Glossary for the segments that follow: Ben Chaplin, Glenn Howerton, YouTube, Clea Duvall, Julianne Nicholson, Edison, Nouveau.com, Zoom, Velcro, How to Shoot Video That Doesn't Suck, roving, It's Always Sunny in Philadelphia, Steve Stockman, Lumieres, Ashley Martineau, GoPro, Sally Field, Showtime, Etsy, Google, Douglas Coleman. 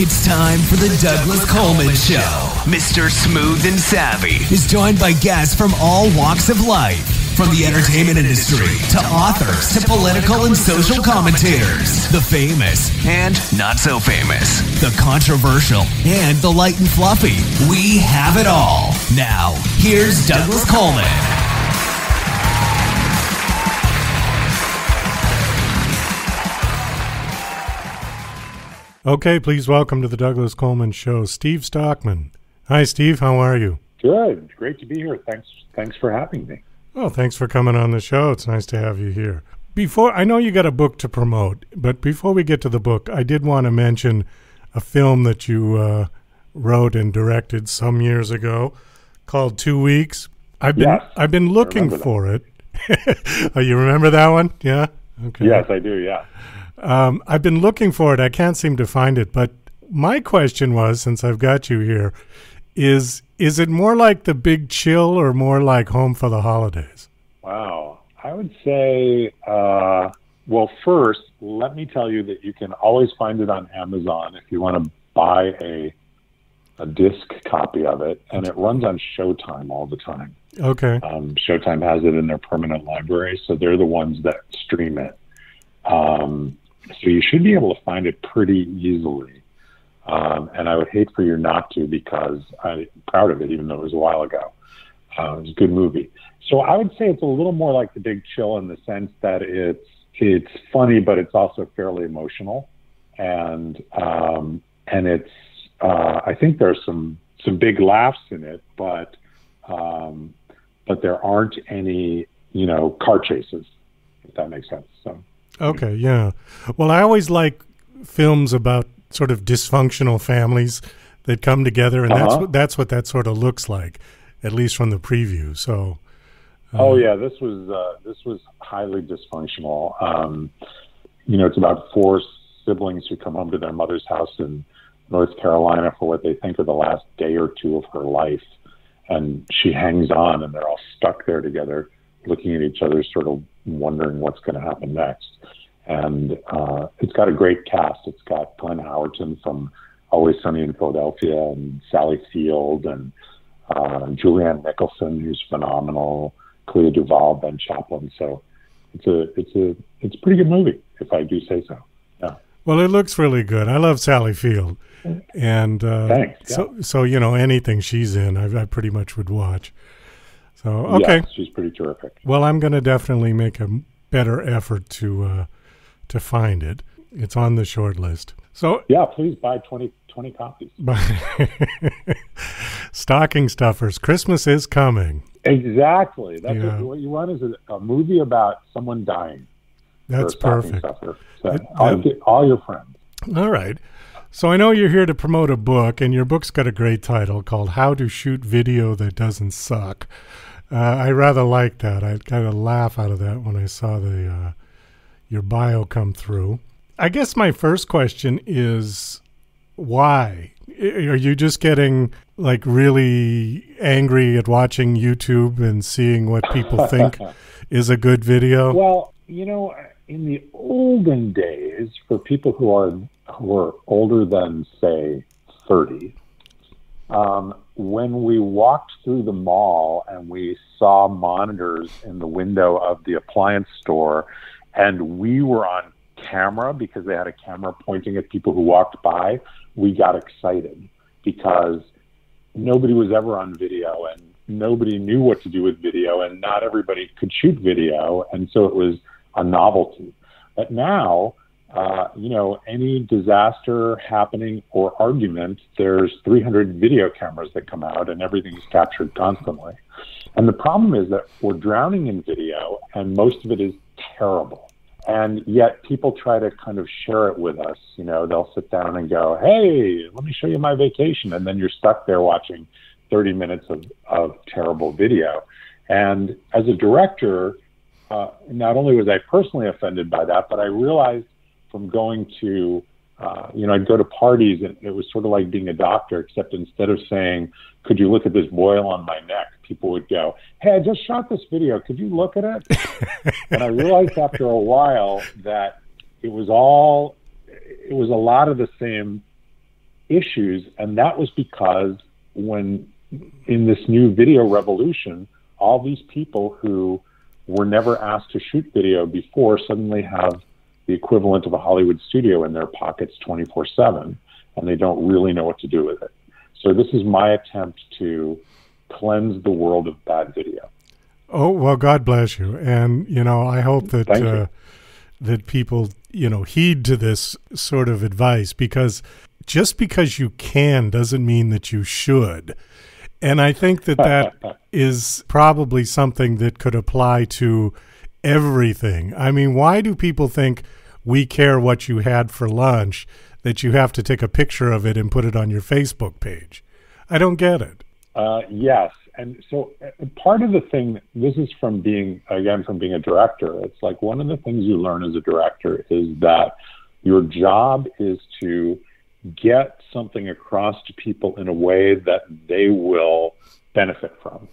It's time for the Douglas Coleman Show. Mr. Smooth and Savvy is joined by guests from all walks of life. From the entertainment industry, to authors, to political and social commentators, the famous and not so famous, the controversial and the light and fluffy. We have it all. Now, here's Douglas Coleman. Okay, please welcome to the Douglas Coleman Show, Steve Stockman. Hi, Steve. How are you? Good. Great to be here. Thanks for having me. Well, thanks for coming on the show. It's nice to have you here. Before, I know you got a book to promote, but before we get to the book, I did want to mention a film that you wrote and directed some years ago called 2 Weeks. I've been looking for it. Oh, you remember that one? Yeah? Okay. Yes, I do, yeah. I've been looking for it. I can't seem to find it. But my question was, since I've got you here, is it more like The Big Chill or more like Home for the Holidays? Wow. I would say, well, first, let me tell you that you can always find it on Amazon if you want to buy a disc copy of it. And it runs on Showtime all the time. Okay. Showtime has it in their permanent library, so they're the ones that stream it. So you should be able to find it pretty easily. And I would hate for you not to, because I'm proud of it, even though it was a while ago. It was a good movie. So I would say it's a little more like The Big Chill in the sense that it's funny, but it's also fairly emotional. And it's, I think there's some big laughs in it, but there aren't any, you know, car chases, if that makes sense. So. Okay. Yeah. Well, I always like films about sort of dysfunctional families that come together, and that's what that sort of looks like, at least from the preview. So, oh yeah, this was highly dysfunctional. You know, it's about four siblings who come home to their mother's house in North Carolina for what they think are the last day or two of her life, and she hangs on, and they're all stuck there together, looking at each other, sort of wondering what's going to happen next. And it's got a great cast. It's got Glenn Howerton from Always Sunny in Philadelphia, and Sally Field, and Julianne Nicholson, who's phenomenal, Clea Duvall, Ben Chaplin. So it's a pretty good movie, if I do say so. Yeah. Well, it looks really good. I love Sally Field, and thanks, yeah. so you know, anything she's in, I pretty much would watch. So okay, yeah, she's pretty terrific. Well, I'm going to definitely make a better effort to find it. It's on the short list. So yeah, please buy 20 copies. Stocking stuffers. Christmas is coming. Exactly. That's what you want, is a movie about someone dying. That's perfect. So all your friends. All right. So I know you're here to promote a book, and your book's got a great title called How to Shoot Video That Doesn't Suck. I rather like that. I kind of laugh out of that when I saw the your bio come through. I guess my first question is, why? Are you just getting like really angry at watching YouTube and seeing what people think is a good video? Well, you know, in the olden days, for people who are older than, say, 30, when we walked through the mall and we saw monitors in the window of the appliance store, and we were on camera because they had a camera pointing at people who walked by, we got excited because nobody was ever on video and nobody knew what to do with video, and not everybody could shoot video. And so it was a novelty. But now, you know, any disaster happening or argument, there's 300 video cameras that come out, and everything's captured constantly. And the problem is that we're drowning in video, and most of it is terrible. And yet people try to kind of share it with us. You know, they'll sit down and go, hey, let me show you my vacation. And then you're stuck there watching 30 minutes of terrible video. And as a director, not only was I personally offended by that, but I realized from going to, you know, I'd go to parties, and it was sort of like being a doctor, except instead of saying, could you look at this boil on my neck, people would go, hey, I just shot this video. Could you look at it? And I realized after a while that it was a lot of the same issues, and that was because when in this new video revolution, all these people who were never asked to shoot video before suddenly have the equivalent of a Hollywood studio in their pockets 24/7, and they don't really know what to do with it. So this is my attempt to cleanse the world of bad video. Oh, well, God bless you. And, you know, I hope that that people, you know, heed to this sort of advice, because just because you can doesn't mean that you should. And I think that that is probably something that could apply to everything. I mean, why do people think we care what you had for lunch, that you have to take a picture of it and put it on your Facebook page? I don't get it. Yes. And so part of the thing, this is from being, again, from being a director. It's like one of the things you learn as a director is that your job is to get something across to people in a way that they will benefit from.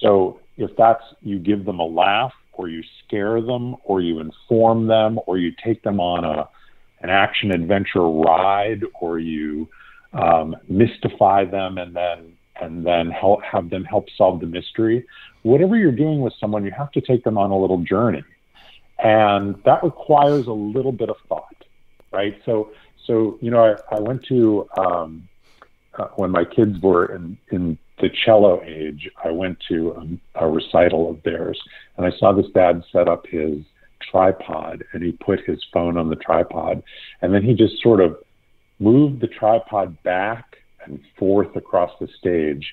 So if that's, you give them a laugh, or you scare them, or you inform them, or you take them on an action adventure ride, or you mystify them and then help, have them help solve the mystery. Whatever you're doing with someone, you have to take them on a little journey. And that requires a little bit of thought, right? So you know, I went to, when my kids were in the cello age, I went to a recital of theirs, and I saw this dad set up his tripod, and he put his phone on the tripod, and then he just sort of moved the tripod back and forth across the stage.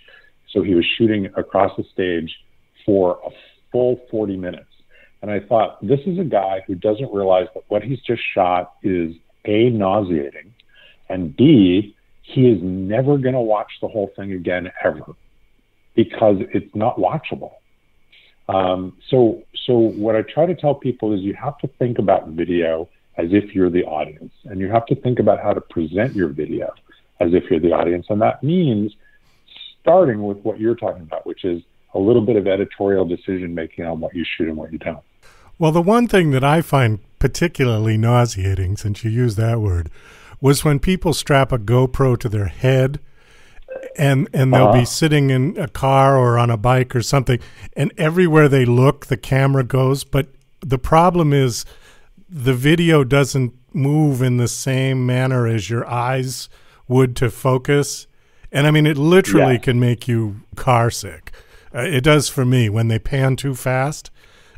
So he was shooting across the stage for a full 40 minutes. And I thought, this is a guy who doesn't realize that what he's just shot is A, nauseating, and B, he is never going to watch the whole thing again ever, because it's not watchable. So what I try to tell people is you have to think about video as if you're the audience, and you have to think about how to present your video as if you're the audience. And that means starting with what you're talking about, which is a little bit of editorial decision making on what you shoot and what you don't. Well, the one thing that I find particularly nauseating, since you used that word, was when people strap a GoPro to their head and they'll be sitting in a car or on a bike or something, and everywhere they look, the camera goes. But the problem is the video doesn't move in the same manner as your eyes would to focus. And I mean, it literally can make you car sick. It does for me when they pan too fast.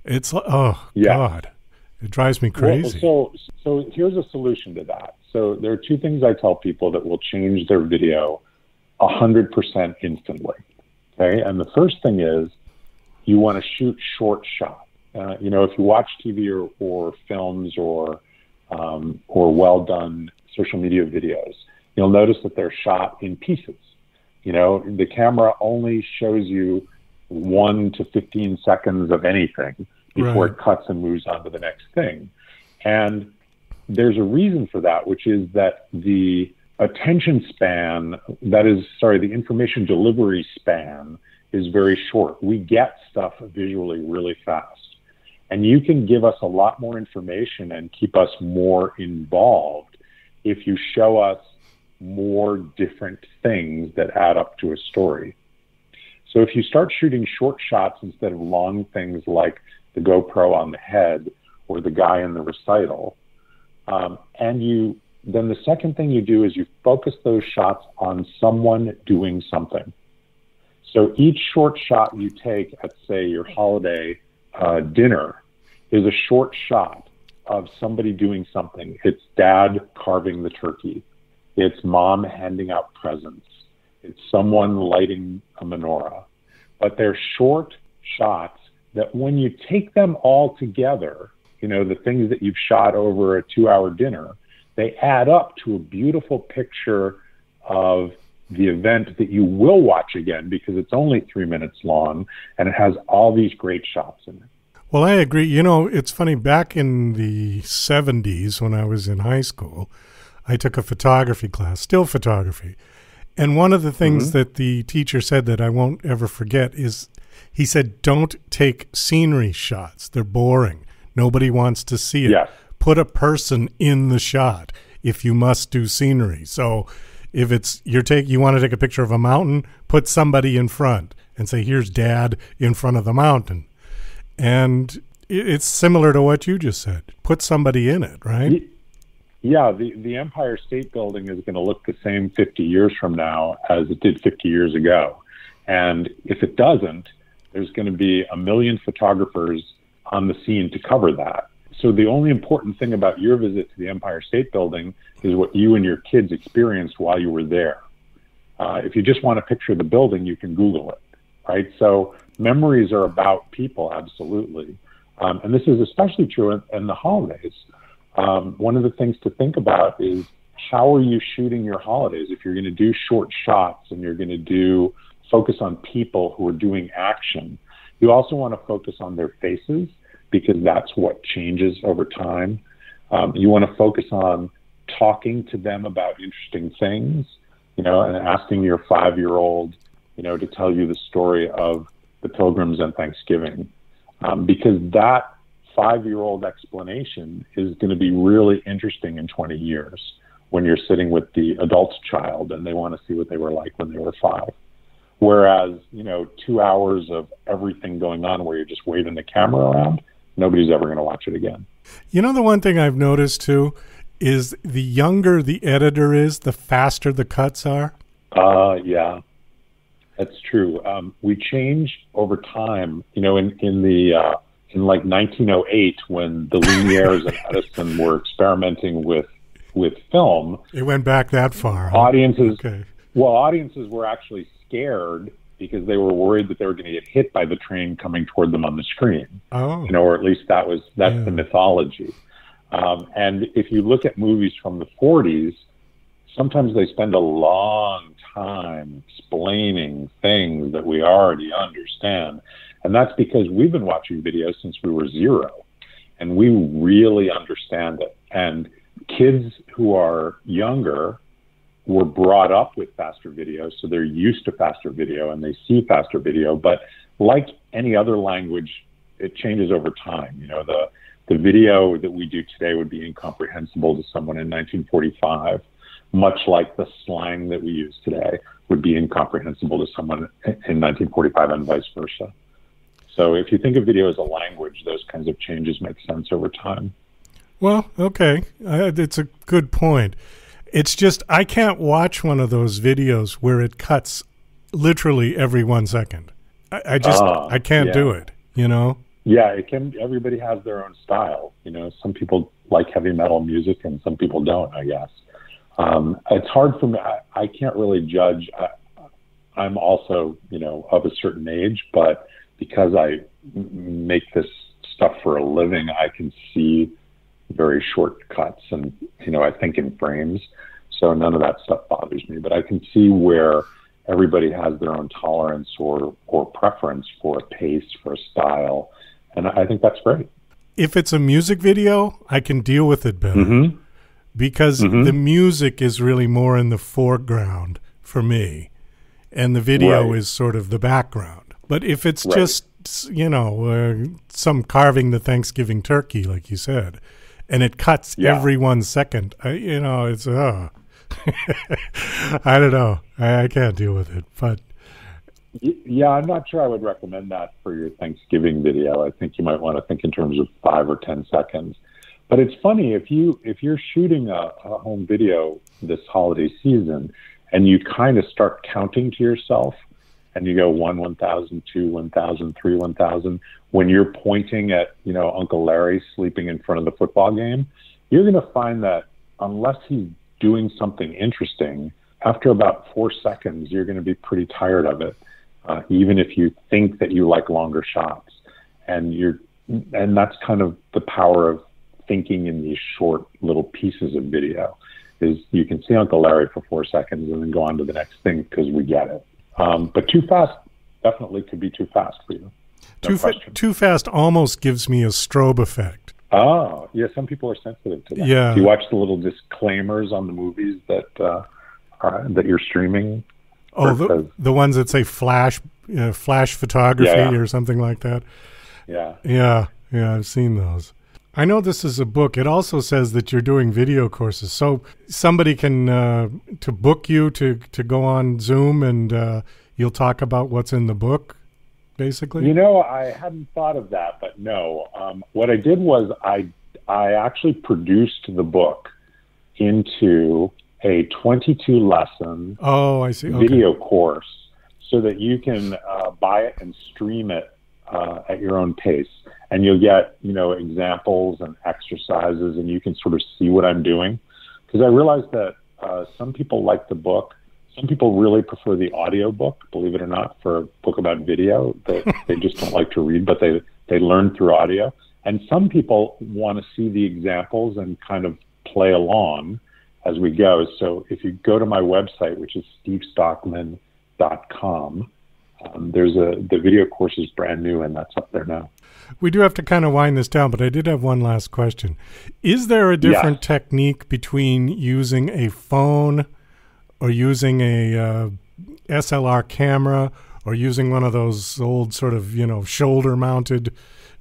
It's like, oh God, it drives me crazy. Well, so here's a solution to that. So there are two things I tell people that will change their video 100% instantly. Okay. And the first thing is you want to shoot short shot. You know, if you watch TV or films or well done social media videos, you'll notice that they're shot in pieces. You know, the camera only shows you 1 to 15 seconds of anything before it cuts and moves on to the next thing. And there's a reason for that, which is that the attention span, that is, sorry, the information delivery span is very short. We get stuff visually really fast. And you can give us a lot more information and keep us more involved if you show us more different things that add up to a story. So if you start shooting short shots instead of long things like the GoPro on the head or the guy in the recital, and you then the second thing you do is you focus those shots on someone doing something. So each short shot you take at, say, your holiday dinner is a short shot of somebody doing something. It's dad carving the turkey. It's mom handing out presents. It's someone lighting a menorah. But they're short shots that when you take them all together, you know, the things that you've shot over a 2-hour dinner, they add up to a beautiful picture of the event that you will watch again because it's only 3 minutes long and it has all these great shots in it. Well, I agree. You know, it's funny. Back in the 70s when I was in high school, I took a photography class, still photography. And one of the things that the teacher said that I won't ever forget is he said, don't take scenery shots. They're boring. Nobody wants to see it. Yes. Put a person in the shot if you must do scenery. So If it's you want to take a picture of a mountain, put somebody in front and say, here's Dad in front of the mountain. And it's similar to what you just said. Put somebody in it, right? Yeah, the Empire State Building is going to look the same 50 years from now as it did 50 years ago. And if it doesn't, there's going to be a million photographers on the scene to cover that. So the only important thing about your visit to the Empire State Building is what you and your kids experienced while you were there. If you just want to picture the building, you can Google it, right? So memories are about people, absolutely. And this is especially true in the holidays. One of the things to think about is how are you shooting your holidays? If you're going to do short shots and you're going to focus on people who are doing action, you also want to focus on their faces, because that's what changes over time. You want to focus on talking to them about interesting things, and asking your 5-year-old, to tell you the story of the Pilgrims and Thanksgiving, because that 5-year-old explanation is going to be really interesting in 20 years when you're sitting with the adult child and they want to see what they were like when they were 5. Whereas, 2 hours of everything going on where you're just waving the camera around, nobody's ever going to watch it again. The one thing I've noticed, too, is the younger the editor is, the faster the cuts are. Yeah, that's true. We change over time. In like 1908, when the Lumieres and Edison were experimenting with film. It went back that far. Huh? Audiences were actually scared because they were worried that they were going to get hit by the train coming toward them on the screen. Oh, or at least that's the mythology. And if you look at movies from the 40s, sometimes they spend a long time explaining things that we already understand. And that's because we've been watching videos since we were 0, and we really understand it. And kids who are younger were brought up with faster video, so they're used to faster video and they see faster video. But like any other language, it changes over time. The video that we do today would be incomprehensible to someone in 1945, much like the slang that we use today would be incomprehensible to someone in 1945 and vice versa. So if you think of video as a language, those kinds of changes make sense over time. Well, okay. It's a good point. It's just I can't watch one of those videos where it cuts literally every 1 second. I can't do it, Yeah, it can. Everybody has their own style. Some people like heavy metal music and some people don't, I guess. It's hard for me. I can't really judge. I'm also, of a certain age, but because I make this stuff for a living, I can see very short cuts and, I think in frames. So none of that stuff bothers me, but I can see where everybody has their own tolerance or preference for a pace, for a style. And I think that's great. If it's a music video, I can deal with it better because the music is really more in the foreground for me. And the video is sort of the background. But if it's just, some carving the Thanksgiving turkey, like you said, and it cuts every 1 second. It's I don't know. I can't deal with it. But yeah, I'm not sure I would recommend that for your Thanksgiving video. I think you might want to think in terms of 5 or 10 seconds. But it's funny if you're shooting a home video this holiday season, and you kind of start counting to yourself, and you go 1,000, 2,000, 3,000. When you're pointing at, Uncle Larry sleeping in front of the football game, you're going to find that unless he's doing something interesting, after about 4 seconds, you're going to be pretty tired of it, even if you think that you like longer shots. And that's kind of the power of thinking in these short little pieces of video is you can see Uncle Larry for 4 seconds and then go on to the next thing because we get it. But too fast definitely could be too fast for you. No too fast almost gives me a strobe effect. Oh, yeah. Some people are sensitive to that. Yeah. Do you watch the little disclaimers on the movies that you're streaming? Oh, the ones that say flash photography or something like that. Yeah. Yeah. I've seen those. I know this is a book. It also says that you're doing video courses. So somebody can, to book you to go on Zoom and you'll talk about what's in the book, basically? You know, I hadn't thought of that, but no. What I did was I actually produced the book into a 22 lesson video course so that you can buy it and stream it at your own pace. And you'll get, you know, examples and exercises, and you can sort of see what I'm doing. Because I realized that some people like the book. Some people really prefer the audio book, believe it or not, for a book about video. They just don't like to read, but they learn through audio. And some people want to see the examples and kind of play along as we go. So if you go to my website, which is stevestockman.com, there's the video course is brand new, and that's up there now. We do have to kind of wind this down, but I did have one last question. Is there a different technique between using a phone or using a SLR camera or using one of those old sort of, you know, shoulder-mounted?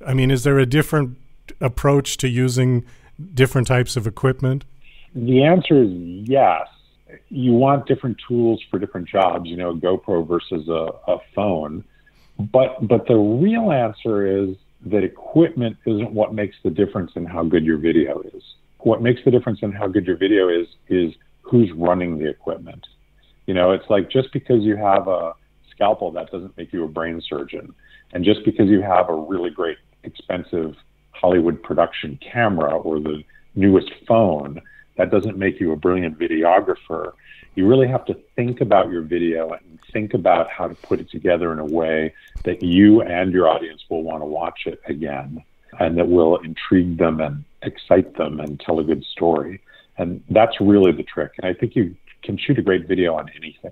I mean, is there a different approach to using different types of equipment? The answer is yes. You want different tools for different jobs, you know, a GoPro versus a phone. But the real answer is that equipment isn't what makes the difference in how good your video is. What makes the difference in how good your video is who's running the equipment. You know, it's like just because you have a scalpel, that doesn't make you a brain surgeon. And just because you have a really great, expensive Hollywood production camera or the newest phone, that doesn't make you a brilliant videographer. You really have to think about your video and think about how to put it together in a way that you and your audience will want to watch it again, and that will intrigue them and excite them and tell a good story. And that's really the trick. And I think you can shoot a great video on anything.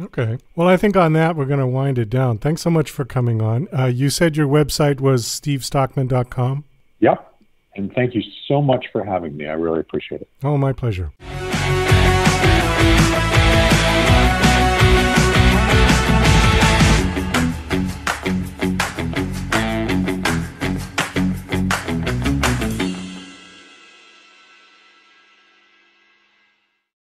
Okay. Well, I think on that, we're going to wind it down. Thanks so much for coming on. You said your website was stevestockman.com? Yep. And thank you so much for having me. I really appreciate it. Oh, my pleasure.